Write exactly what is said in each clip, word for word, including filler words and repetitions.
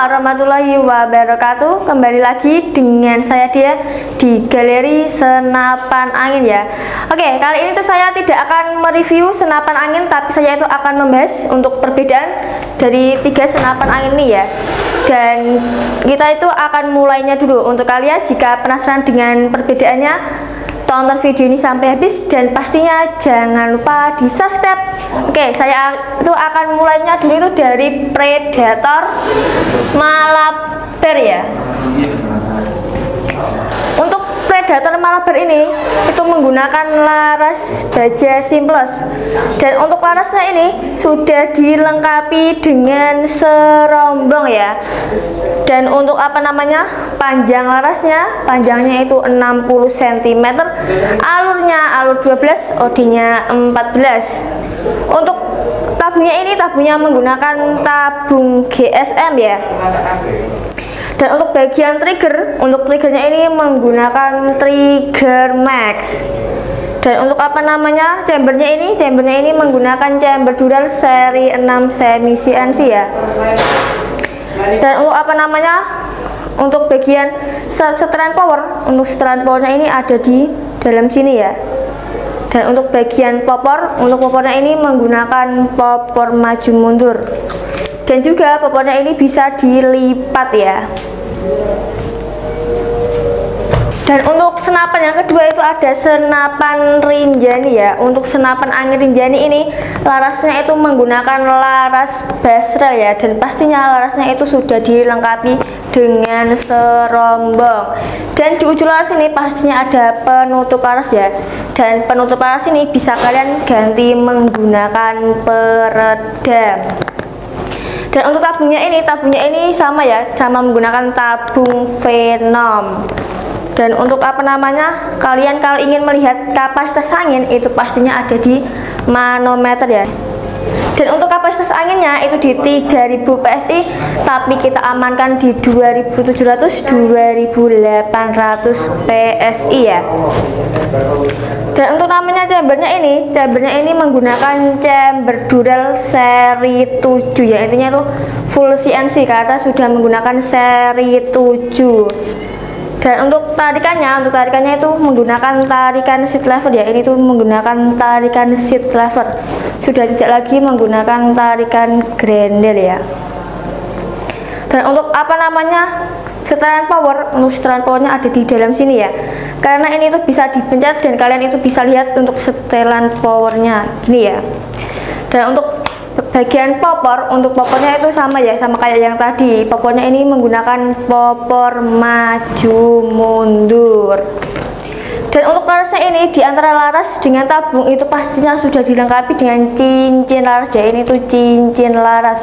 warahmatullahi wabarakatuh. Kembali lagi dengan saya dia di galeri senapan angin ya. Oke, kali ini tuh saya tidak akan mereview senapan angin, tapi saya itu akan membahas untuk perbedaan dari tiga senapan angin ini ya. Dan kita itu akan mulainya dulu. Untuk kalian jika penasaran dengan perbedaannya, tonton video ini sampai habis dan pastinya jangan lupa di subscribe. Oke, saya itu akan mulainya dulu itu dari Predator Malap ya. Untuk Predator Malap ini itu menggunakan laras Baja Simplus, dan untuk larasnya ini sudah dilengkapi dengan serombong ya. Dan untuk apa namanya panjang larasnya, panjangnya itu enam puluh sentimeter, alurnya alur dua belas, O D-nya empat belas. Untuk tabungnya ini tabungnya menggunakan tabung G S M ya. Dan untuk bagian trigger, untuk triggernya ini menggunakan Trigger Max. Dan untuk apa namanya chambernya ini, chambernya ini menggunakan chamber dural seri enam semi C N C ya. Dan untuk apa namanya untuk bagian seteran power, untuk seteran powernya ini ada di dalam sini ya. Dan untuk bagian popor, untuk popornya ini menggunakan popor maju mundur, dan juga popornya ini bisa dilipat ya. Dan untuk senapan yang kedua itu ada senapan Rinjani ya. Untuk senapan angin Rinjani ini larasnya itu menggunakan laras Bestrail ya, dan pastinya larasnya itu sudah dilengkapi dengan serombong. Dan di ujung laras ini pastinya ada penutup laras ya, dan penutup laras ini bisa kalian ganti menggunakan peredam. Dan untuk tabungnya ini, tabungnya ini sama ya, sama menggunakan tabung Venom. Dan untuk apa namanya kalian kalau ingin melihat kapasitas angin itu pastinya ada di manometer ya. Dan untuk kapasitas anginnya itu di tiga ribu P S I, tapi kita amankan di dua ribu tujuh ratus sampai dua ribu delapan ratus P S I ya. Dan untuk namanya chambernya ini, chambernya ini menggunakan chamber dural seri tujuh ya, intinya itu full C N C karena sudah menggunakan seri tujuh. Dan untuk tarikannya, untuk tarikannya itu menggunakan tarikan seat lever ya. Ini tuh menggunakan tarikan seat lever, sudah tidak lagi menggunakan tarikan grendel ya. Dan untuk apa namanya setelan power, untuk setelan powernya ada di dalam sini ya, karena ini tuh bisa dipencet dan kalian itu bisa lihat untuk setelan powernya gini ya. Dan untuk bagian popor, untuk popornya itu sama ya, sama kayak yang tadi. Popornya ini menggunakan popor maju mundur. Dan untuk larasnya ini, di antara laras dengan tabung itu pastinya sudah dilengkapi dengan cincin laras ya. Ini tuh cincin laras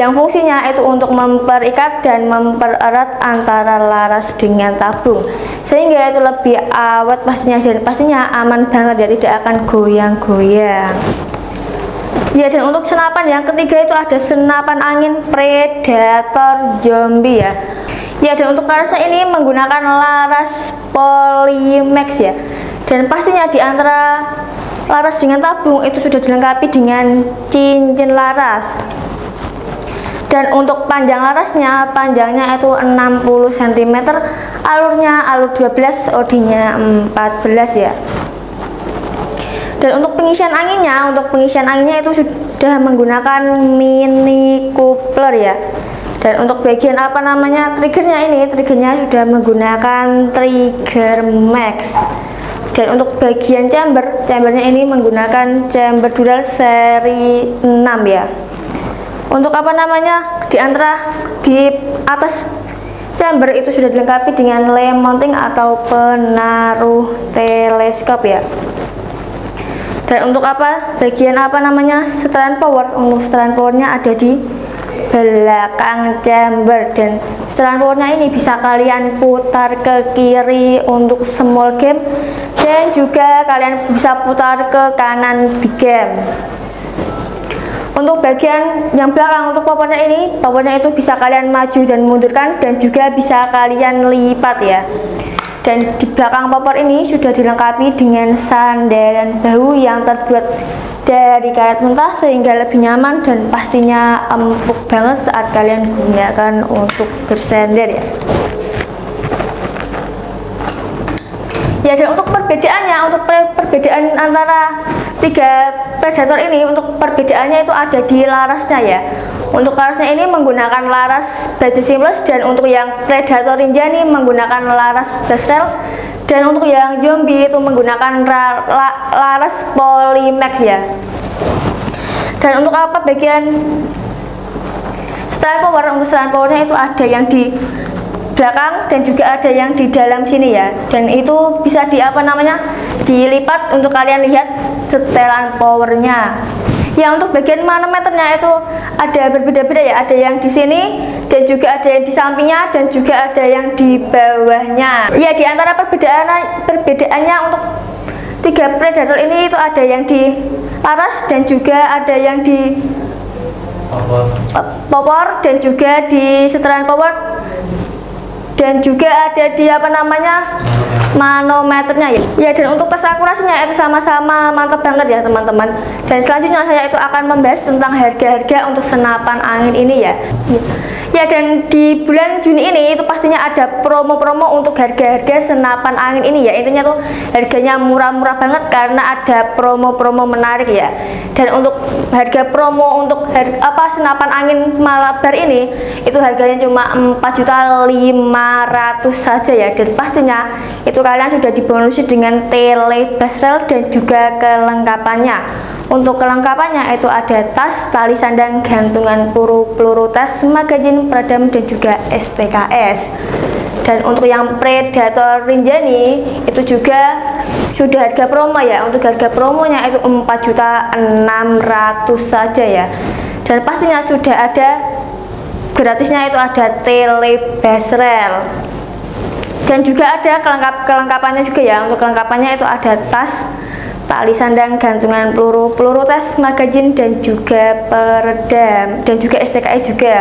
yang fungsinya itu untuk memperikat dan mempererat antara laras dengan tabung, sehingga itu lebih awet pastinya, dan pastinya aman banget ya, tidak akan goyang-goyang ya. Dan untuk senapan yang ketiga itu ada senapan angin Predator Zombie ya. Ya, dan untuk larasnya ini menggunakan laras Polymax ya. Dan pastinya di antara laras dengan tabung itu sudah dilengkapi dengan cincin laras. Dan untuk panjang larasnya, panjangnya itu enam puluh sentimeter, alurnya alur dua belas, O D-nya empat belas ya. Dan untuk pengisian anginnya, untuk pengisian anginnya itu sudah menggunakan mini coupler ya. Dan untuk bagian apa namanya triggernya ini, triggernya sudah menggunakan Trigger Max. Dan untuk bagian chamber, chambernya ini menggunakan chamber dural seri enam ya. Untuk apa namanya di antara di atas chamber itu sudah dilengkapi dengan lem mounting atau penaruh teleskop ya. Dan untuk apa bagian apa namanya setelan power, untuk setelan powernya ada di belakang chamber, dan setelan powernya ini bisa kalian putar ke kiri untuk small game, dan juga kalian bisa putar ke kanan big game. Untuk bagian yang belakang untuk powernya ini, powernya itu bisa kalian maju dan mundurkan, dan juga bisa kalian lipat ya. Dan di belakang popor ini sudah dilengkapi dengan sandaran bahu yang terbuat dari karet mentah sehingga lebih nyaman dan pastinya empuk banget saat kalian gunakan untuk bersandar ya. Ya, dan untuk perbedaannya, untuk perbedaan antara tiga predator ini, untuk perbedaannya itu ada di larasnya ya. Untuk larasnya ini menggunakan laras Baja Simplus, dan untuk yang Predator Rinjani menggunakan laras Bestrail, dan untuk yang Zombie itu menggunakan la, la, laras Polymax ya. Dan untuk apa bagian setelan power, untuk setelan powernya itu ada yang di belakang dan juga ada yang di dalam sini ya, dan itu bisa di apa namanya dilipat untuk kalian lihat setelan powernya ya. Untuk bagian manometernya itu ada berbeda-beda ya, ada yang di sini dan juga ada yang di sampingnya dan juga ada yang di bawahnya ya. Di antara perbedaan perbedaannya untuk tiga predator ini itu ada yang di laras dan juga ada yang di popor dan juga di setelan power dan juga ada di apa namanya manometernya ya. Ya, dan untuk tes akurasinya itu sama-sama mantap banget ya teman-teman. Dan selanjutnya saya itu akan membahas tentang harga-harga untuk senapan angin ini ya. Ya, dan di bulan Juni ini itu pastinya ada promo-promo untuk harga-harga senapan angin ini ya. Intinya tuh harganya murah-murah banget karena ada promo-promo menarik ya. Dan untuk harga promo untuk harga, apa senapan angin Malabar ini itu harganya cuma empat juta lima ratus ribu saja ya. Dan pastinya itu kalian sudah dibonusi dengan tele Bestrail dan juga kelengkapannya. Untuk kelengkapannya itu ada tas, tali sandang, gantungan peluru, peluru tas, magazin, peredam, dan juga S T K S. Dan untuk yang Predator Rinjani itu juga sudah harga promo ya. Untuk harga promonya itu empat juta enam ratus ribu saja ya. Dan pastinya sudah ada gratisnya, itu ada tele Bestrail. Dan juga ada kelengkap kelengkapannya juga ya. Untuk kelengkapannya itu ada tas, tali sandang, gantungan peluru, peluru tas, magazin, dan juga peredam, dan juga S T K I juga.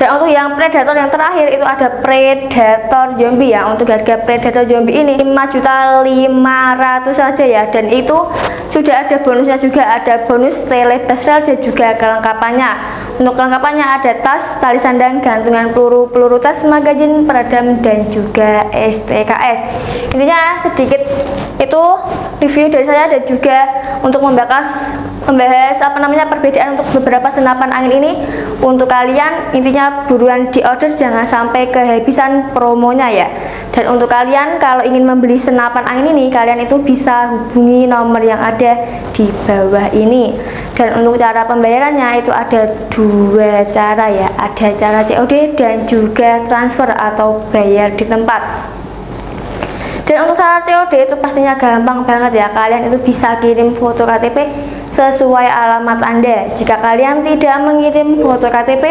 Dan untuk yang predator yang terakhir itu ada Predator Zombie ya. Untuk harga Predator Zombie ini lima juta lima ratus ribu saja ya. Dan itu sudah ada bonusnya juga, ada bonus tele Bestrail dan juga kelengkapannya. Untuk kelengkapannya ada tas, tali sandang, gantungan peluru, peluru tas, magazin, peredam, dan juga S T K S. Intinya sedikit itu review dari saya dan juga untuk membahas membahas apa namanya perbedaan untuk beberapa senapan angin ini. Untuk kalian intinya buruan di order, jangan sampai kehabisan promonya ya. Dan untuk kalian kalau ingin membeli senapan angin ini, kalian itu bisa hubungi nomor yang ada di bawah ini. Dan untuk cara pembayarannya itu ada dua cara ya, ada cara C O D dan juga transfer atau bayar di tempat. Dan untuk cara C O D itu pastinya gampang banget ya. Kalian itu bisa kirim foto K T P sesuai alamat Anda. Jika kalian tidak mengirim foto K T P,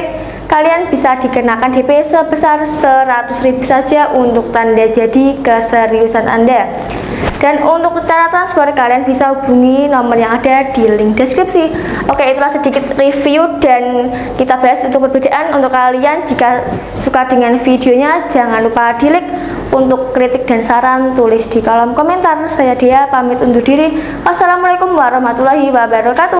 kalian bisa dikenakan D P sebesar seratus ribu saja untuk tanda jadi keseriusan Anda. Dan untuk cara transfer, kalian bisa hubungi nomor yang ada di link deskripsi. Oke, itulah sedikit review dan kita bahas untuk perbedaan. Untuk kalian jika suka dengan videonya, jangan lupa di like. Untuk kritik dan saran, tulis di kolom komentar. Saya Dia, pamit undur diri. Wassalamualaikum warahmatullahi wabarakatuh.